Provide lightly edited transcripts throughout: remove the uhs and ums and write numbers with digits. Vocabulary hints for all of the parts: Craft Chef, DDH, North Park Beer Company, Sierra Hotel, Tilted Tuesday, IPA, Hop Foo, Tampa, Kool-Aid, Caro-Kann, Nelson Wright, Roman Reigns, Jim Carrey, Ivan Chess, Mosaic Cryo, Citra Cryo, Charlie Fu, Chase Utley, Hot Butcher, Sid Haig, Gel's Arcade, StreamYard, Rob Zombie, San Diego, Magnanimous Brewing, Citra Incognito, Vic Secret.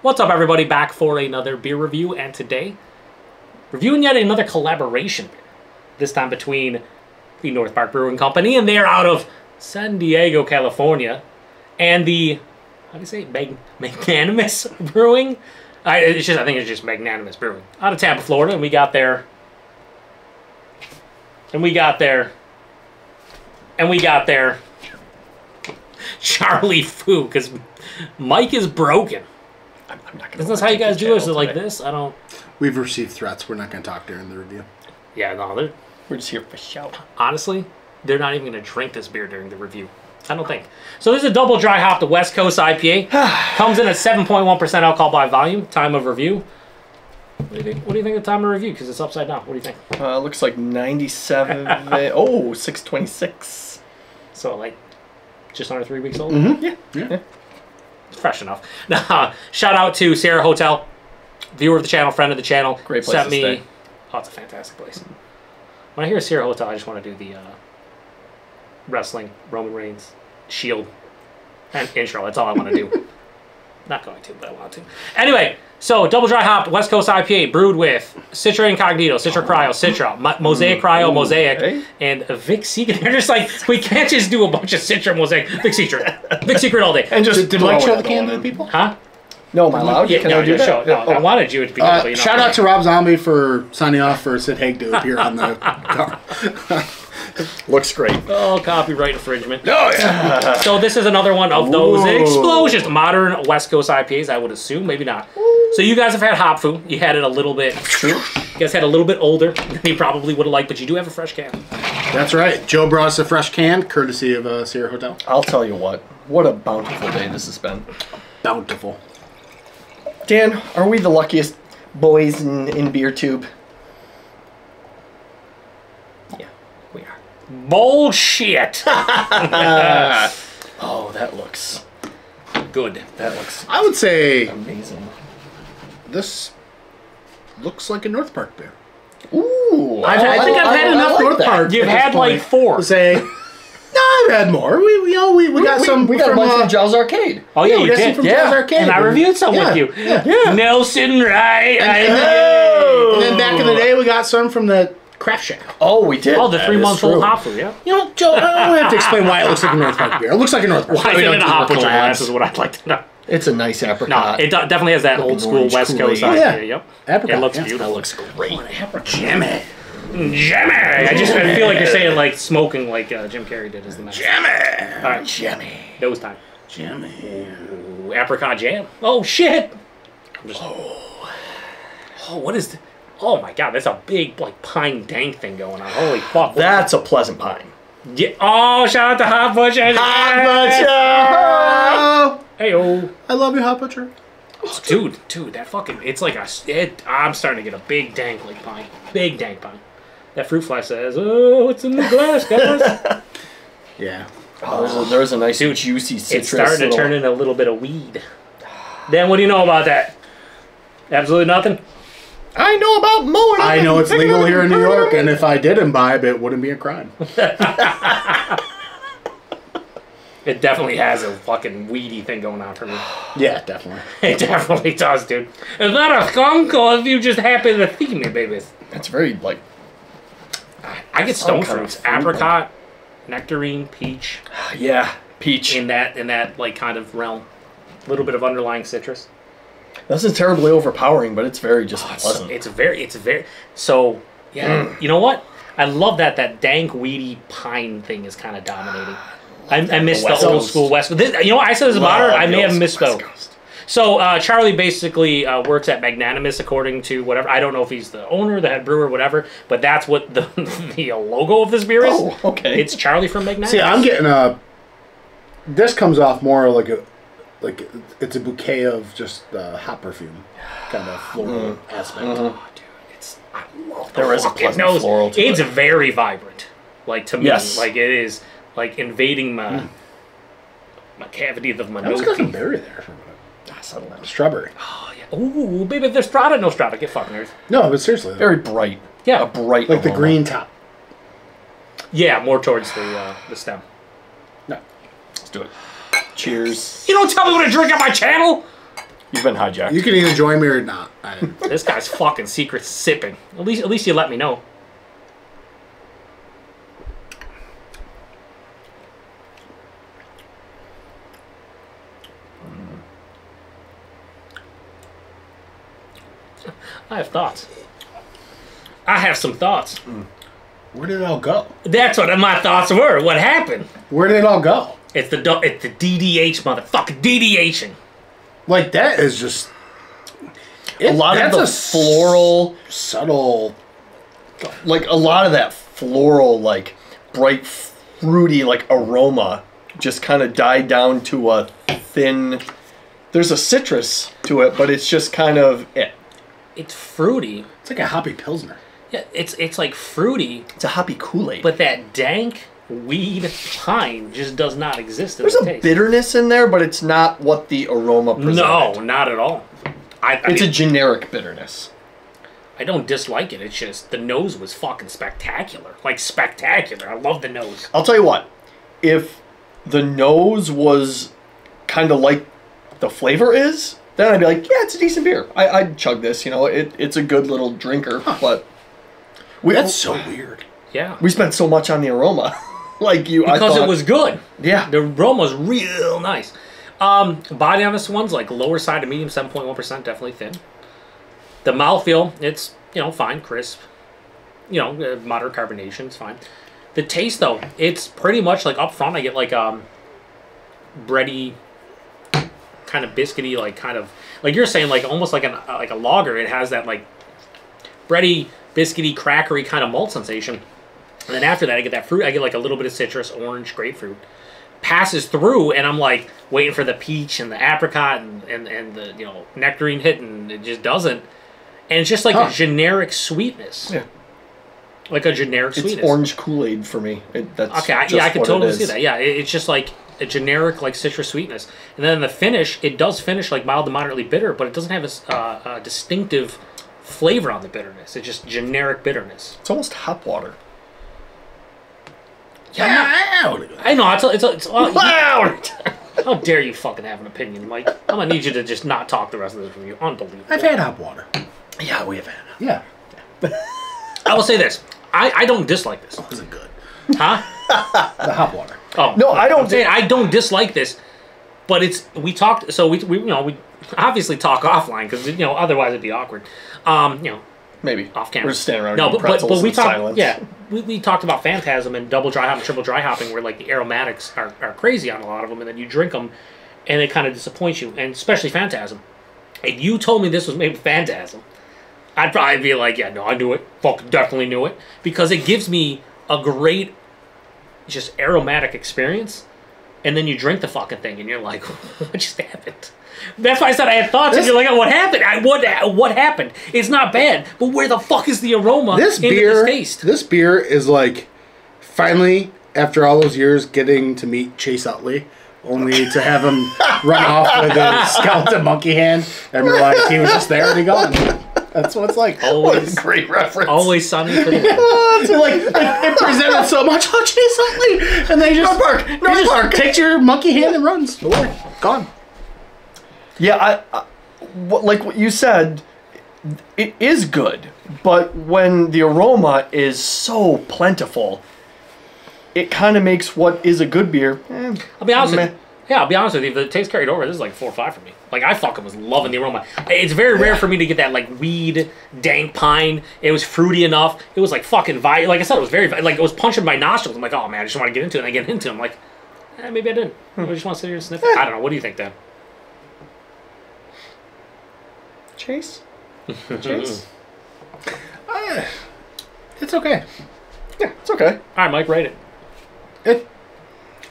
What's up, everybody? Back for another beer review, and today reviewing yet another collaboration beer, this time between the North Park Brewing Company, and they're out of San Diego, California, and the, how do you say it? Magnanimous Brewing? I think it's just Magnanimous Brewing, out of Tampa, Florida. And we got there Charlie Fu, because Mike is broken. I'm not gonna. Isn't this how you guys do it? Is it like this? I don't. We've received threats. We're not going to talk during the review. Yeah, no, we're just here for show. Honestly, they're not even going to drink this beer during the review, I don't think. So this is a double dry hop, the West Coast IPA. Comes in at 7.1% alcohol by volume. Time of review. What do you think of the time of review? Because it's upside down. What do you think? Looks like 97. Oh, 626. So like just under 3 weeks old. Mm-hmm. Yeah. Fresh enough. Now, shout out to Sierra Hotel, viewer of the channel, friend of the channel. Great place to stay. Oh, it's a fantastic place. When I hear Sierra Hotel, I just want to do the wrestling, Roman Reigns, Shield, and intro. That's all I want to do. Not going to, but I want to. Anyway, so double dry hopped West Coast IPA brewed with Citra Incognito, Citra Cryo, Citra, Mosaic Cryo, Mosaic, and Vic Secret. They're just like, we can't just do a bunch of Citra, Mosaic, Vic Secret. Vic Secret all day. And just did Mike show the can to the people? Huh? No, am I allowed? Yeah, I wanted you to be able to, you know, shout out to Rob Zombie for signing off for Sid Haig to appear on the car. Looks great. Oh, copyright infringement. Oh, yeah. So this is another one of those explosions. Modern West Coast IPAs, I would assume. Maybe not. Ooh. So you guys have had hop food. You had it a little bit. True. You guys had a little bit older than you probably would have liked, but you do have a fresh can. That's right. Joe brought us a fresh can, courtesy of Sierra Hotel. I'll tell you what a bountiful day this has been. Bountiful. Dan, are we the luckiest boys in beer tube? Bullshit. Oh, that looks good. That looks, I would say, amazing. This looks like a North Park beer. Ooh. I think I've had enough North Park. You've had like four. Say, no, I've had more. We got a bunch from Gel's Arcade. Oh, yeah, you did. Yeah. Arcade. And I reviewed some with you. Yeah. Nelson Wright. And then back in the day, we got some from the Craft Chef. Oh, we did. Oh, the 3-month-old hopper, yeah. You know, Joe, I don't have to explain why it looks like a North Park beer. It looks like a North Park beer. Why is it a hopper glass is what I'd like to know. It's a nice apricot. No, it definitely has that old school West Coast idea. Yep. Apricot. It loops beautiful. That looks great. Oh, an apricot. Jimmy! I feel like you're saying, like, smoking like Jim Carrey did as the master. Jimmy! All right. Jimmy. Nose time. Jimmy. Ooh, apricot jam. Oh, shit! Oh, what is this? Oh my god, that's a big, like, pine dank thing going on. Holy fuck. That's a pleasant pine. Yeah. Oh, shout out to Hot Butcher. Hot Butcher! Hey-oh. I love you, Hot Butcher. Oh, dude, that fucking, it's like I'm starting to get a big dank, like, pine. Big dank pine. That fruit fly says, oh, what's in the glass, guys? Yeah. Oh, there's a nice, juicy citrus. It's starting to turn into a little bit of weed. Dan, what do you know about that? Absolutely nothing? I know about mowing. I know it's legal here in New York, and if I did imbibe, it wouldn't be a crime. It definitely has a fucking weedy thing going on for me. Yeah, definitely. It definitely does, dude. It's not a skunk if you just happen to feed me, babies. That's very, like, I get stone fruits, apricot, nectarine, peach. Yeah, peach. In that like kind of realm, a little bit of underlying citrus. This is terribly overpowering, but it's very just pleasant. It's very. So, yeah, you know what? I love that dank, weedy pine thing is kind of dominating. I miss the old school West Coast. You know what? I said this about her. I may have misspoke. So, Charlie basically works at Magnanimous, according to whatever. I don't know if he's the owner, the head brewer, whatever, but that's what the logo of this beer is. Oh, okay. It's Charlie from Magnanimous. See, I'm getting a... This comes off more like a... Like, it's a bouquet of just hot perfume, kind of floral aspect. Oh, dude, I love the fucking floral to it's it. Very vibrant, like, to me. Yes. Like, it is, like, invading my cavity of my nose. There's some berry there. Strawberry. Oh, yeah. Ooh, baby, there's strata, no strata. Get fucking earth. No, but seriously. Very bright. Yeah. A bright Like aroma. The green top. Yeah, more towards the stem. No. Let's do it. Cheers. You don't tell me what to drink on my channel? You've been hijacked. You can either join me or not. This guy's fucking secret sipping. At least you let me know. I have thoughts. I have some thoughts. Where did it all go? That's what my thoughts were. What happened? Where did it all go? It's the DDH motherfucking DDHing. Like that is just a lot of the floral, subtle, like a lot of that floral, like bright, fruity, like aroma, just kind of died down to a thin. There's a citrus to it, but it's just kind of it. It's fruity. It's like a hoppy pilsner. Yeah, it's like fruity. It's a hoppy Kool-Aid. But that dank weed pine just does not exist in the taste. There's a bitterness in there, but it's not what the aroma presented. No, not at all. It's a generic bitterness. I don't dislike it. It's just the nose was fucking spectacular. Like spectacular. I love the nose. I'll tell you what. If the nose was kind of like the flavor is, then I'd be like, yeah, it's a decent beer. I'd chug this, you know. It's a good little drinker, but that's so weird. Yeah, we spent so much on the aroma, because I thought it was good. Yeah, the aroma's real nice. Body on this one's like lower side to medium, 7.1%, definitely thin. The mouthfeel, it's fine, crisp, moderate carbonation, it's fine. The taste though, it's pretty much like up front. I get like bready, kind of biscuity, like kind of like you're saying, like almost like a lager. It has that like bready, biscuity, crackery kind of malt sensation, and then after that I get that fruit. I get like a little bit of citrus, orange, grapefruit passes through, and I'm like waiting for the peach and the apricot and the nectarine hit, and it just doesn't. And it's just like a generic sweetness. Yeah, like a generic sweetness. It's orange Kool-Aid for me. I can totally see that. Yeah, it's just like a generic like citrus sweetness, and then the finish, it does finish like mild to moderately bitter, but it doesn't have a distinctive flavor on the bitterness. It's just generic bitterness. It's almost hop water. Yeah, I know. It's loud. How dare you fucking have an opinion, Mike? I'm gonna need you to just not talk the rest of this review. Unbelievable. I've had hop water. Yeah, we have had. Yeah. I will say this. I don't dislike this. This isn't good. Huh? The hop water. Oh no, I don't. I don't dislike this, but it's we obviously talk offline because otherwise it'd be awkward. Maybe off camera. We're just standing around. No, but we talked. Yeah, we talked about Phantasm and double dry hop and triple dry hopping, where like the aromatics are crazy on a lot of them, and then you drink them, and they kind of disappoint you, and especially Phantasm. If you told me this was made with Phantasm, I'd probably be like, yeah, no, I knew it. Fuck, definitely knew it, because it gives me a great, just aromatic experience, and then you drink the fucking thing, and you're like, what just happened? That's why I said I had thoughts, and you're like, oh, what happened? What happened? It's not bad, but where the fuck is the aroma this taste? This beer is like, finally, after all those years, getting to meet Chase Utley, only to have him run off with a skeleton monkey hand, and realize he was just there and he gone. That's what it's like. Always what a great reference. Always Sunny for the world. So like it presented so much. Oh, Chase Utley, and they just North Park. Takes your monkey hand and runs away. Gone. Yeah, like what you said, it is good, but when the aroma is so plentiful, it kind of makes what is a good beer. I'll be honest with you. Yeah, I'll be honest with you. If the taste carried over, this is like 4 or 5 for me. Like, I fucking was loving the aroma. It's very rare for me to get that, like, weed, dank pine. It was fruity enough. It was, like, fucking vibrant. Like I said, it was very, like, it was punching my nostrils. I'm like, oh, man, I just want to get into it. And I get into it. I'm like, eh, maybe I didn't. I just want to sit here and sniff it. I don't know. What do you think, Dan? Chase? It's okay. Yeah, it's okay. All right, Mike, rate it.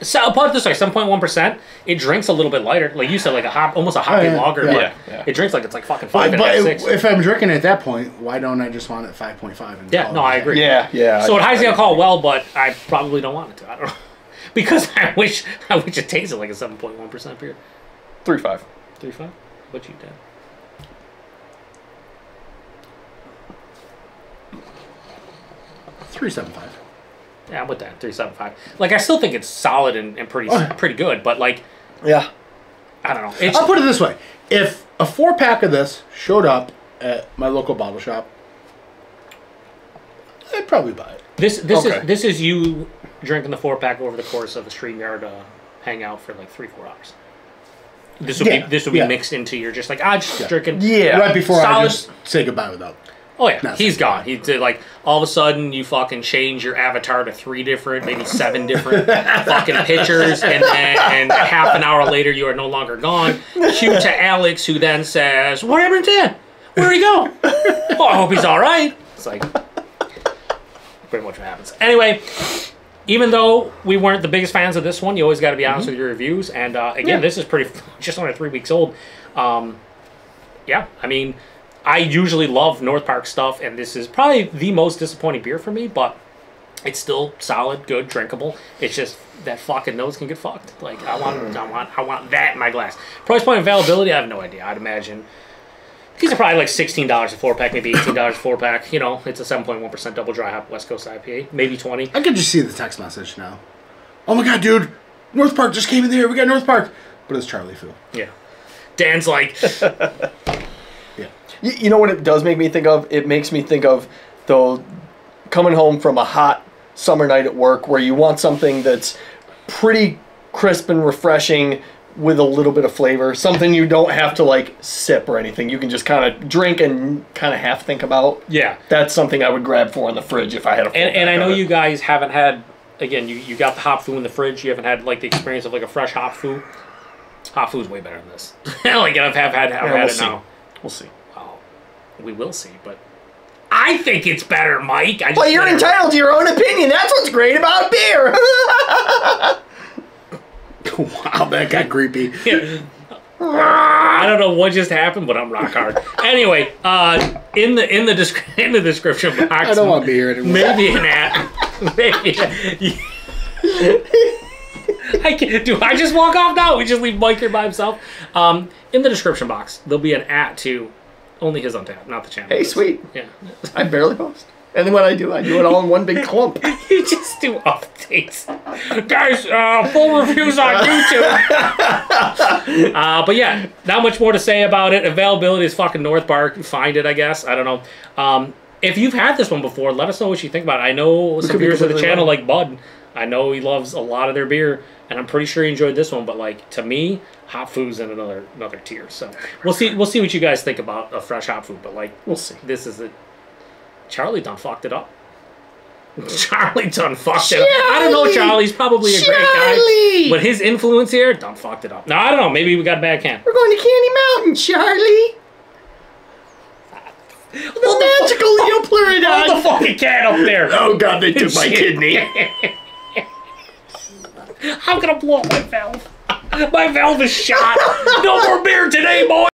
So I'll put it this way, 7.1%. It drinks a little bit lighter, like you said, like a hop, almost a hoppy lager. Yeah, it drinks like it's like fucking 5.5, 6. If I'm drinking it at that point, why don't I just want it 5.5? Yeah, no, I agree. Yeah. So it hides the alcohol well, but I probably don't want it to. I don't know, because I wish it tasted like a 7.1% beer. 3.5. 3.5. What you did? $3.75. Yeah, I'm with that. $3.75. Like, I still think it's solid and pretty good, but like, yeah, I don't know. I'll put it this way: if A 4-pack of this showed up at my local bottle shop. I'd probably buy it. This is you drinking the 4-pack over the course of a StreamYard hangout for like 3-4 hours. This would be mixed into your just like drinking. Yeah, right before I just say goodbye with that. Oh yeah, he's gone. He did, like, all of a sudden you fucking change your avatar to 3 different, maybe 7 different fucking pictures, and half an hour later you are no longer gone. Cue to Alex, who then says, "What happened to Dan? Where'd he go? Oh, I hope he's all right." It's like pretty much what happens. Anyway, even though we weren't the biggest fans of this one, you always got to be honest with your reviews. And again, this is just under 3 weeks old. Yeah, I mean, I usually love North Park stuff, and this is probably the most disappointing beer for me, but it's still solid, good, drinkable. It's just that fucking nose can get fucked. Like, I want that in my glass. Price point availability, I have no idea. I'd imagine these are probably like $16 a 4-pack, maybe $18 a 4-pack. You know, it's a 7.1% double dry hop West Coast IPA, maybe 20. I could just see the text message now. Oh my god, dude, North Park just came in there. We got North Park, but it's Charlie Fu. Yeah, Dan's like. You know what it does make me think of? It makes me think of though coming home from a hot summer night at work where you want something that's pretty crisp and refreshing with a little bit of flavor, something you don't have to like sip or anything. You can just kind of drink and kind of half think about. Yeah. That's something I would grab for in the fridge if I had a full pack. And I know you guys haven't had, again, you got the hop foo in the fridge. You haven't had like the experience of like a fresh hop foo. Hop foo's way better than this. Like I've had it now. We'll see. We will see, but I think it's better, Mike. Well, you're entitled to your own opinion. That's what's great about beer. Wow, that got creepy. Yeah. I don't know what just happened, but I'm rock hard. Anyway, in the description box, I don't want beer anymore. Maybe an app. Maybe. I just walk off now? We just leave Mike here by himself. In the description box, there'll be an at to. Only his on tap, not the channel. Hey, sweet. Yeah. I barely post. And then when I do it all in one big clump. You just do updates. Guys, full reviews on YouTube. But yeah, not much more to say about it. Availability is fucking North Park. Find it, I guess. I don't know. If you've had this one before, let us know what you think about it. I know some viewers of the channel like Bud. I know he loves a lot of their beer, and I'm pretty sure he enjoyed this one. But like to me, hop foo's in another tier. So we'll see what you guys think about a fresh hop foo. But like we'll see. This is it. Charlie done fucked it up. Charlie done fucked it up. I don't know. Charlie's probably a great guy, but his influence here done fucked it up. Now I don't know. Maybe we got a bad can. We're going to Candy Mountain, Charlie. Well, the magical Neopleurodon. The fucking can up there. Oh god, they took my kidney. I'm gonna blow up my valve. My valve is shot. No more beer today, boy.